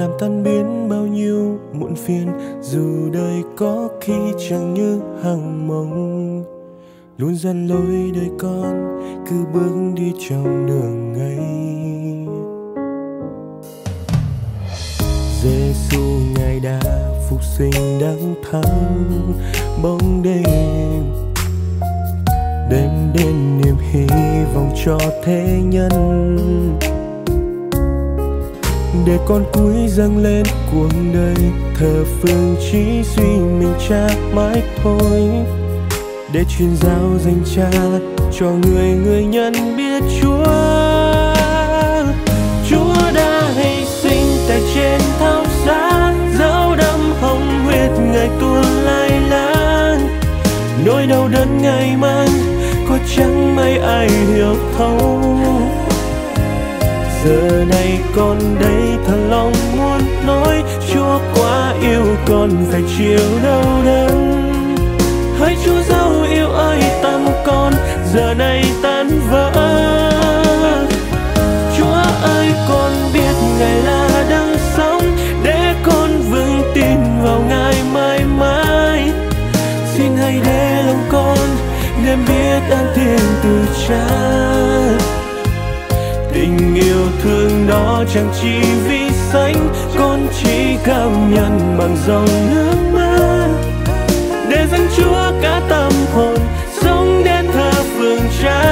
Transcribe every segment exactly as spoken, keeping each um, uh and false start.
làm tan biến bao nhiêu muộn phiền. Dù đời có khi chẳng như hàng mộng, luôn dần lối đời con cứ bước đi trong đường ấy. Giêsu ngài đã phục sinh đấng thắng bóng đêm, đêm đến niềm hy vọng cho thế nhân. Để con cúi dâng lên cuộc đời, thờ phượng chỉ duy mình Cha mãi thôi, để truyền giáo danh Cha cho người người nhân biết Chúa. Chúa đã hy sinh tại trên thập giá, dấu đâm hồng huyết ngài tuôn lai láng, nỗi đau đớn ngài mang có chẳng mấy ai hiểu thấu. Giờ này con đây thật lòng muốn nói, Chúa quá yêu con phải chịu đau đớn. Hỡi Chúa dấu yêu ơi, tâm con giờ này tan vỡ. Chúa ơi, con biết ngài là đang sống, để con vững tin vào ngài mãi mãi. Xin hãy để lòng con nên biết an thiên từ Cha, tình yêu thương đó chẳng chỉ vi sánh, con chỉ cảm nhận bằng dòng nước mắt. Để dâng Chúa cả tâm hồn, sống đến thờ phượng Cha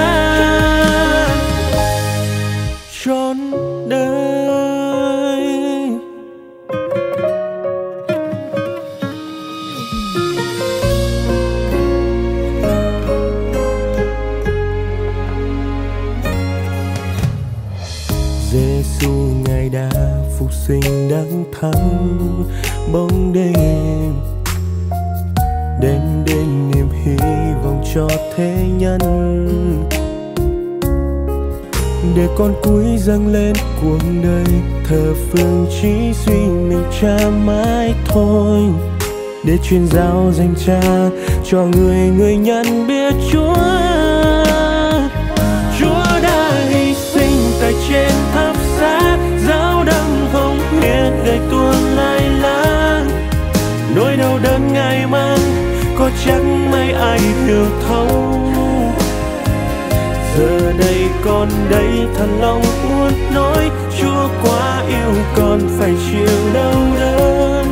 trọn đời. Giêsu ngài đã phục sinh đấng thắng bóng đêm, đem đến niềm hy vọng cho thế nhân. Để con cúi dâng lên cuộc đời, thờ phượng chỉ duy mình Cha mãi thôi, để truyền giáo danh Cha cho người người nhân biết Chúa. Chúa đã hy sinh tại trên thập giá, giáo đâm hồng huyết ngài tuôn lai láng, nỗi đau đớn ngài mang có chẳng mấy ai hiểu thấu. Giờ đây con đây thật lòng muốn nói, Chúa quá yêu con phải chịu đau đớn.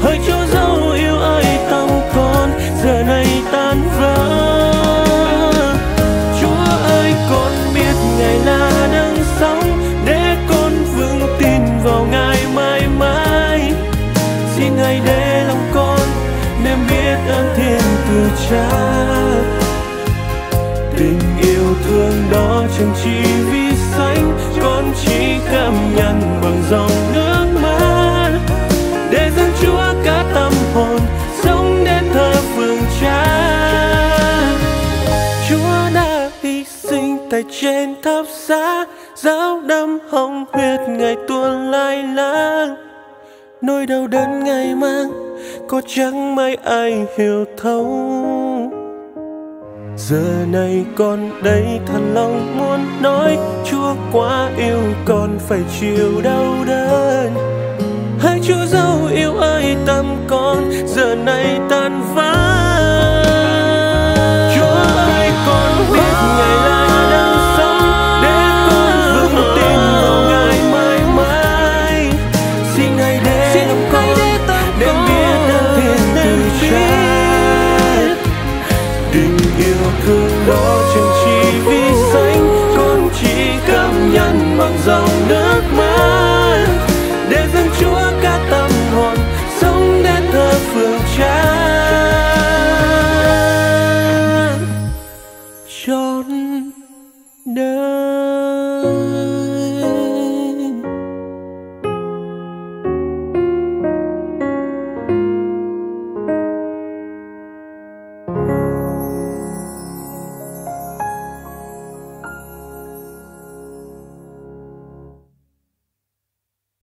Hỡi Chúa dấu yêu ơi, tâm con giờ này tan vỡ. Chúa ơi, con biết ngài là đang sống, để con vững tin vào ngài mãi mãi. Xin ngài để lòng con nên biết ơn thiên từ Cha, tình yêu thương đó chẳng chỉ vi sánh, con chỉ cảm nhận bằng dòng nước mắt. Để dâng Chúa cả tâm hồn, sống đến thờ phượng Cha. Chúa đã hy sinh tại trên thập giá, giáo đâm hồng huyết ngài tuôn lai láng, nỗi đau đớn ngài mang có chẳng mấy ai hiểu thấu. Giờ này con đây thật lòng muốn nói, Chúa quá yêu con phải chịu đau đớn. Hãy Chúa dấu yêu ơi, tâm con giờ này tan vỡ. Chúa ơi, con biết ngày là